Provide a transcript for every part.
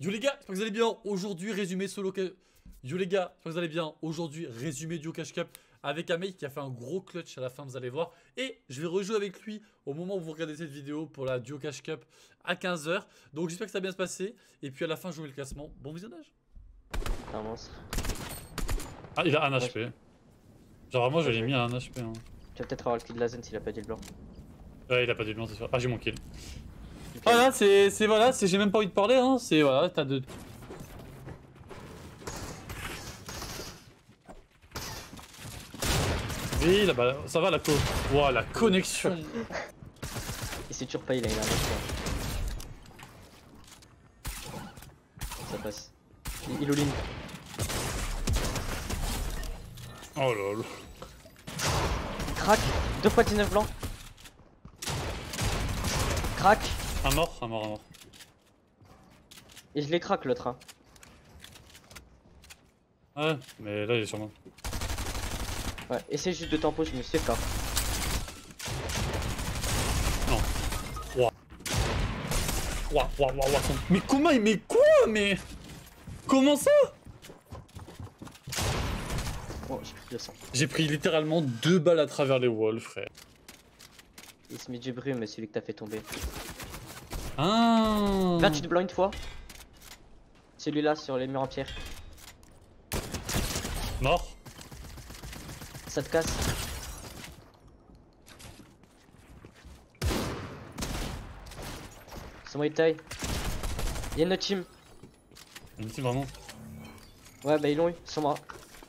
Yo les gars, j'espère que vous allez bien. Aujourd'hui, résumé solo. Yo les gars, j'espère que vous allez bien. Aujourd'hui, résumé duo Cash Cup avec un mec qui a fait un gros clutch à la fin, vous allez voir. Et je vais rejouer avec lui au moment où vous regardez cette vidéo pour la duo Cash Cup à 15 h. Donc j'espère que ça va bien se passer. Et puis à la fin, jouer le classement. Bon visionnage. Un monstre. Ah, il a un HP. Genre vraiment, je l'ai mis à un HP. Hein. Tu vas peut-être avoir le kill de la zone s'il a pas dit le blanc. Ouais, il a pas dit le blanc, c'est sûr. Ah, j'ai mon kill. Ah là c'est voilà, c'est j'ai même pas envie de parler hein, c'est voilà, t'as deux. Oui là bas ça va la co. Wow, la connexion. Il s'est toujours pas il a une arme. Ça passe. Il all-in. Oh lol. Crac, 2 fois 19 blancs. Crac. Un mort. Et je les craque l'autre. Hein. Ouais, mais là il est sur moi. Ouais, essaye juste de tempo, je me suis fait peur. Non. Ouah. Mais comment il met quoi? Mais. Comment ça? Oh, j'ai pris 200. J'ai pris littéralement 2 balles à travers les walls, frère. Il se met du brume, celui que t'as fait tomber. Ah. 28 blancs une fois. Celui-là sur les murs en pierre. Mort. Ça te casse. C'est moi il taille. Y'a une autre team. Une team vraiment. Ouais bah ils l'ont eu, sans moi.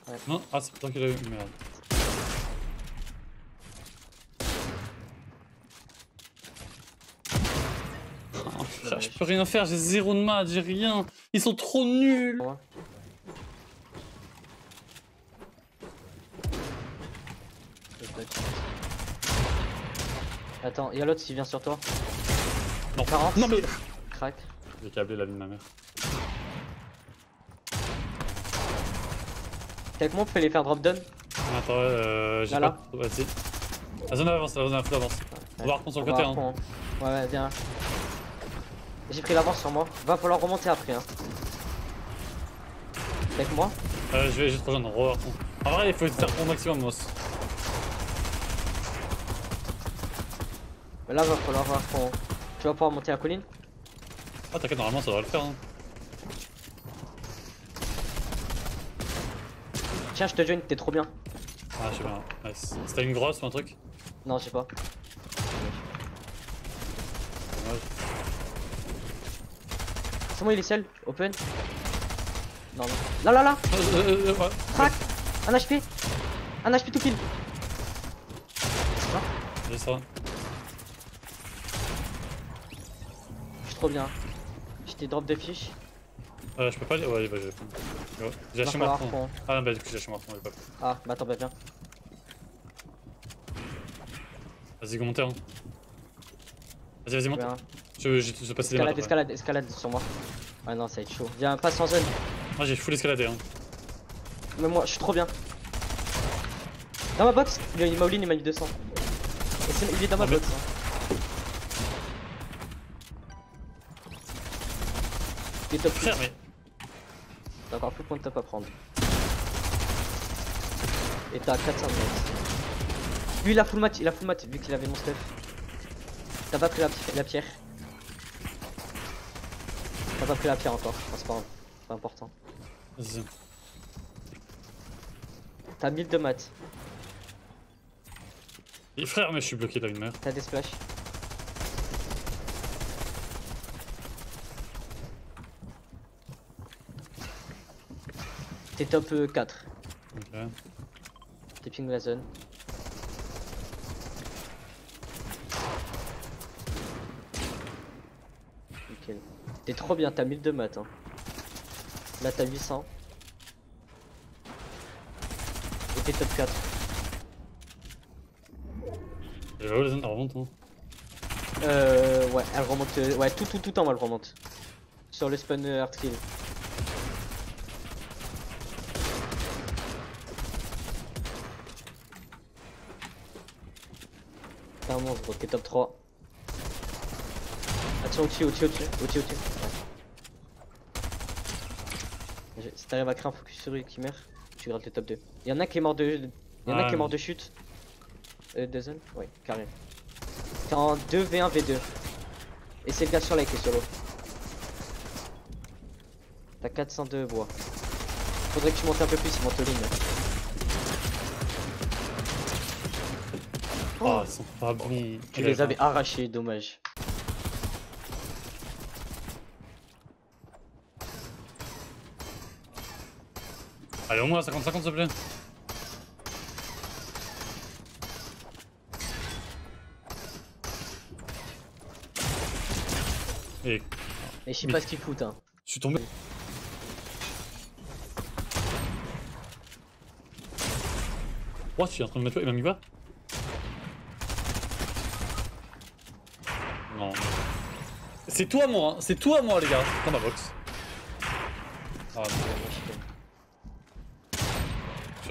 Ouais. Non, ah c'est toi qui l'as eu, merde. Je peux rien faire, j'ai 0 de match, j'ai rien. Ils sont trop nuls. Ouais. Attends, y'a l'autre qui vient sur toi. Non, 40. Non mais... Crac. J'ai câblé la vie de ma mère. T'es avec moi, on peut les faire drop down. Attends, j'ai pas... Vas-y. La zone avance, la zone avance. On va reprendre sur le côté hein. Ouais, viens. J'ai pris l'avance sur moi, va falloir remonter après hein. T'es avec moi? Je vais juste rejoindre, en vrai il faut faire ton maximum Moss. Là va falloir voir qu'on... Tu vas pouvoir monter la colline? Ah t'inquiète, normalement ça devrait le faire hein. Tiens je te join, t'es trop bien. Ah je sais pas, nice. C'était une grosse ou un truc? Non je sais pas. C'est moi il est seul, open. Non non. Là Crac. Un HP tout pile. J'ai ça. Je suis trop bien. Je t'ai drop de fiches. Je peux pas aller. Ouais bah j'ai acheté ma fond. Ah non bah du coup j'ai acheté ma fond. Ah bah attends bah viens. Vas-y go monter hein. Vas-y monte. Je vais passer des mains. Escalade sur moi. Ah non, ça va être chaud. Viens, passe en zone. Moi j'ai full escaladé. Hein. Mais moi, je suis trop bien. Dans ma box, il m'a all-in, il m'a mis 200. Il est dans ma box. Hein. Il est top. Frère, mais. T'as encore plus de points de top à prendre. Et t'as 400 mètres. Lui, il a full mat vu qu'il avait mon stuff. T'as pas pris la pierre. T'as pas pris la pierre encore, c'est pas grave, c'est pas important. Vas-y. T'as 1000 de maths. Et frère, mais je suis bloqué dans une mer. T'as des splashs. T'es top 4. Ok. T'es ping de la zone. T'es trop bien, t'as 1000 de maths hein. Là t'as 800. Et t'es top 4. Et là où la zone elle remonte hein. Ouais elle remonte, ouais tout le temps elle remonte. Sur le spawn hard kill. T'es un monstre, t'es top 3. Attention au-dessus. Si t'arrives à créer un focus sur lui qui meurt, tu grattes le top 2. Y'en a qui est mort de. Y'en a qui est mort de chute. De zone. Ouais, carré. T'es en 2v1, v2. Et c'est le gars sur là qui est solo. T'as 402 bois. Faudrait que tu montes un peu plus, il monte au ligne. Oh, ils sont pas bons. Tu les avais arrachés, dommage. Allez, au moins 50-50 s'il te plaît. Et je sais pas ce qu'ils foutent, hein. Je suis tombé. Oh, je suis en train de me tuer, il m'a mis pas. Non. C'est toi, moi, hein. C'est toi, moi, les gars. Dans ma box. Ah,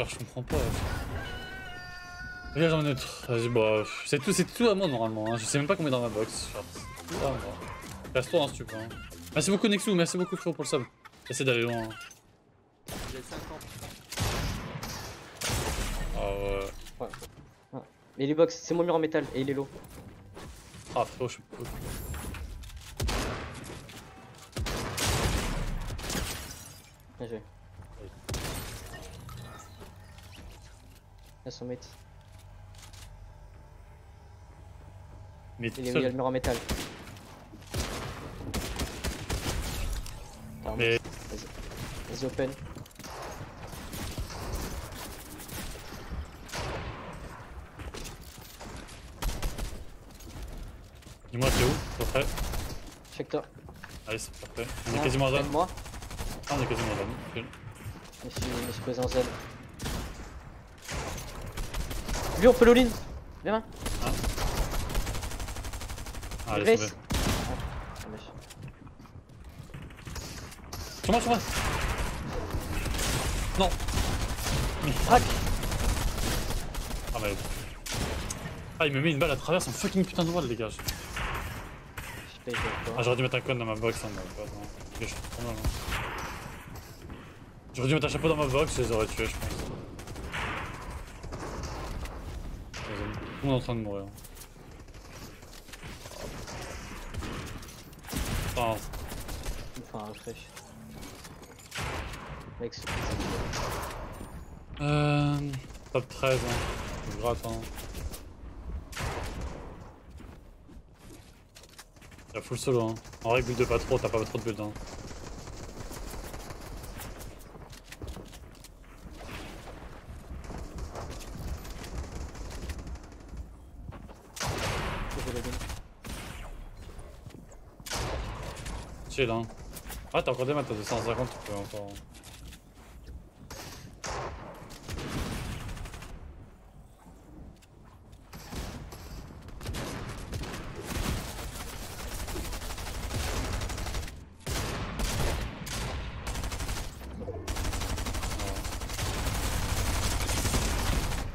je comprends pas. Viens, j'en ai autre. Vas-y, bah, c'est tout à moi normalement. Hein. Je sais même pas combien dans ma box. Genre, reste-toi, hein, si tu peux. Hein. Merci beaucoup, Nexu. Merci beaucoup, frérot, pour le sub. Essaye d'aller loin. Hein. J'ai 50. Ah ouais. Ouais. Mais les box, c'est mon mur en métal et il est low. Ah, frérot, je suis. Bien joué. Son mate. Mais il y a le mur en métal. Mais... Vas-y open. Dis-moi t'es où? T'es prêt? Check toi. Allez c'est parfait. On est quasiment en zone. Ah on est quasiment en zone. Cool. Je suis posé en zone. Lui on peut l'all-in. Viens là. Ah allez c'est bon. Sur moi, sur moi. Non. Hack. Ah bah... Ah il me met une balle à travers son fucking putain de wall les gars. Ah j'aurais dû mettre un con dans ma box hein. J'aurais dû mettre un chapeau dans ma box et les aurais tués je pense. On est en train de mourir. Enfin, un refresh. Mec, top 13, hein. Je gratte, hein. Y'a full solo, hein. En vrai, build pas trop, t'as pas trop de build, hein. Hein. Ah t'as encore des maths, t'as 250, tu peux encore...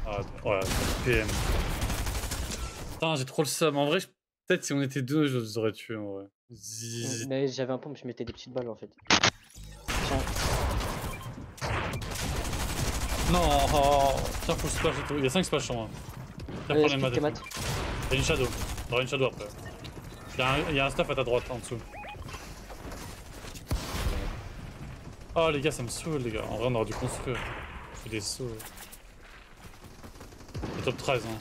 Ah ouais, PM. Putain j'ai trop le seum, en vrai peut-être si on était deux je les aurais tués en vrai. Ziz. Mais j'avais un pompe, je mettais des petites balles en fait. Non, tiens, faut le splash et tout. Il y a 5 splash en moi. Tiens, prends les maths. Il y a une shadow. Il y aura une shadow après. Il y a un staff à ta droite en dessous. Oh les gars, ça me saoule les gars. En vrai, on aurait dû construire. Je fais des sauts. Le top 13, hein.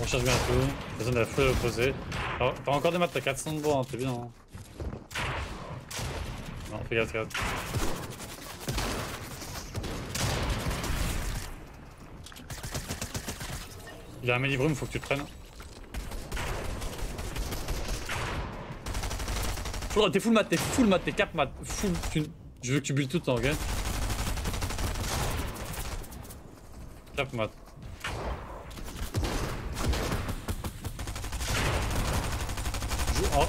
On cherche bien un peu, besoin de la fouille opposée. Alors, t'as encore des maths, t'as 400 de bois, hein, t'es bien. Hein. Non, fais gaffe, regarde. Il y a un Mélibrum, faut que tu le prennes. T'es full mat, t'es full mat, t'es cap mat, full. Je veux que tu builles tout le temps, ok? Cap mat. Oh.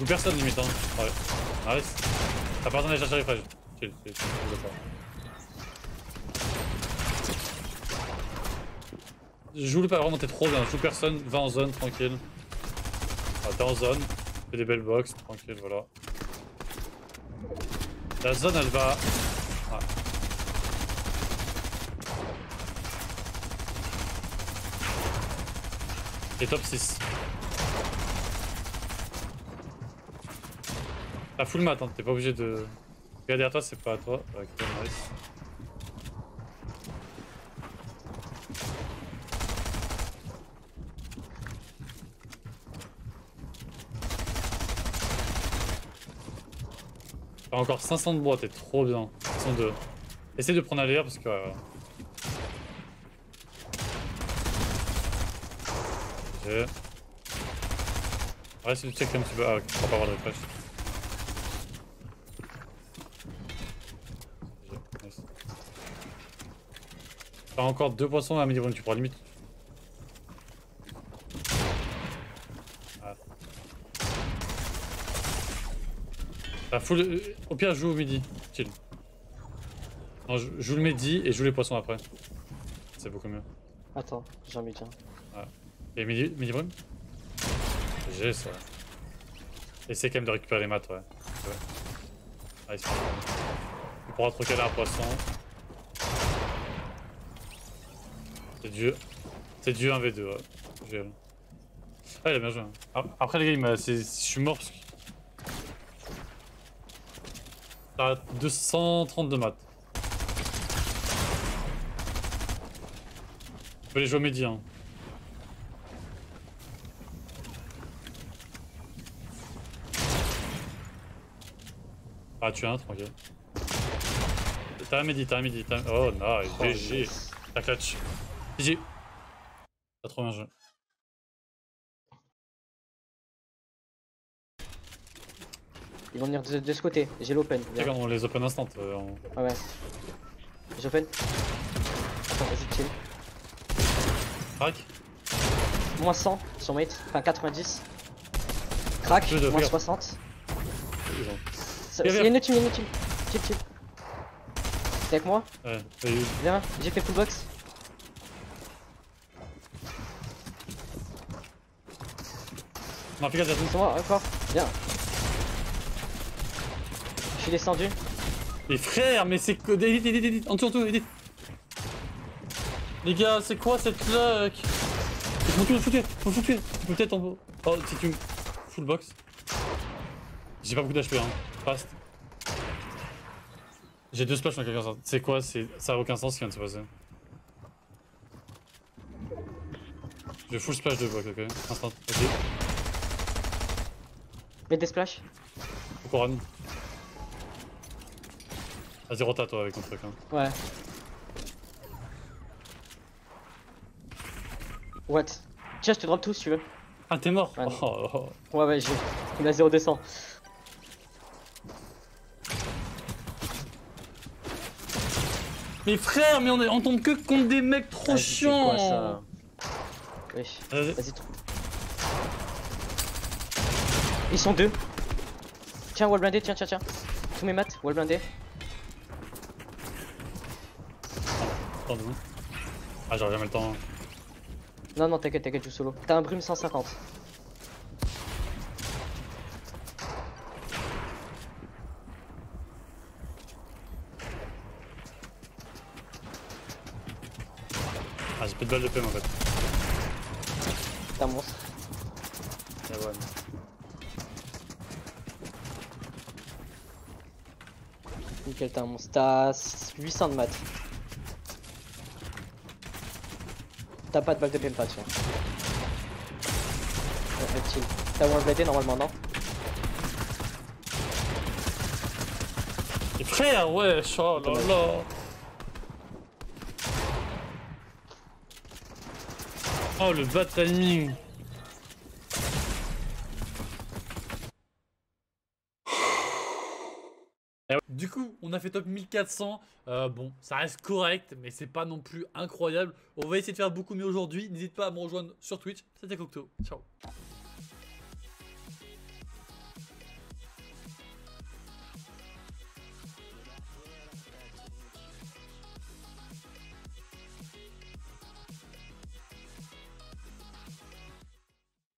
Ou personne limite hein. Ouais. Arrête. T'as pas besoin d'aller chercher les frags. Chill, chill, chill. Joue le pas vraiment, t'es trop bien. Joue personne, va en zone, tranquille. Ah, t'es en zone, fais des belles box, tranquille, voilà. La zone elle va... Ah. Et top 6. T'as full mat, hein. T'es pas obligé de... Regarde derrière toi, c'est pas à toi. Ok, nice. T'as encore 500 de bois, t'es trop bien. 502. Essaye de prendre à l'air parce que... Ok. Ouais, si tu check un petit peu... Ah, on va pas avoir de refresh. T'as encore 2 poissons à midi-brune, tu pourras limite. Full... Au pire, je joue au midi. Chill. Non, je joue le midi et je joue les poissons après. C'est beaucoup mieux. Attends, j'ai un midi. Ouais. Et midi brune. J'ai ça. Essaye quand même de récupérer les maths, ouais. Ouais. Nice. Tu pourras troquer là un poisson. C'est dur. C'est dur 1v2, ouais. Génial. Ah, il a bien joué. Après, les gars, je suis mort parce que. T'as 232 maths. Tu peux les jouer au midi hein. Ah tu as un tranquille. T'as un midi, t'as un midi. Oh nice, GG. T'as clutch. GG. T'as trop bien joué. Ils vont venir de ce côté, j'ai l'open. On les open instant. Ah ouais. J'open. Attends, vas-y, kill. Crac. Moins 100 sur mate, enfin 90. Crac, moins 60. Il y a une team, Kill, kill. T'es avec moi? Ouais, viens, j'ai fait full box. Non, fais gaffe, c'est moi, encore. Viens. Je suis descendu. Mais frère, mais c'est quoi? Edit, en dessous, edit. Les gars, c'est quoi cette luck? Ils m'ont tué. Peut-être en bas. Oh, si tu me. Full box. J'ai pas beaucoup d'HP, hein. Fast. J'ai 2 splash en quelque sorte. C'est quoi? Ça a aucun sens ce qui vient de se passer. Je full splash de box, ok. Instant, ok. Mets des splash. Pourquoi run? Vas-y, rota toi avec ton truc hein. Ouais. What? Tiens, je te drop tout si tu veux. Ah t'es mort ouais, oh. Ouais j'ai... On a 0 descend. Mais frère, mais on tombe que contre des mecs trop chiants ça... Oui. Vas-y trop. Ils sont 2. Tiens, wall blindé, tiens. Tous mes maths, wall blindé. Ah j'aurais jamais le temps. Non t'inquiète, joue solo. T'as un brume 150. Ah j'ai plus de balles de PM en fait. T'es un monstre. Et ouais. Nickel, t'es un monstre. T'as 800 de maths. T'as pas de balle de PM, pas de chien. T'as moins bladé normalement, non? Et frère, ouais, oh là là. Oh le bad timing. Du coup, on a fait top 1400, bon, ça reste correct, mais c'est pas non plus incroyable. On va essayer de faire beaucoup mieux aujourd'hui, n'hésite pas à me rejoindre sur Twitch, c'était COQTO, ciao.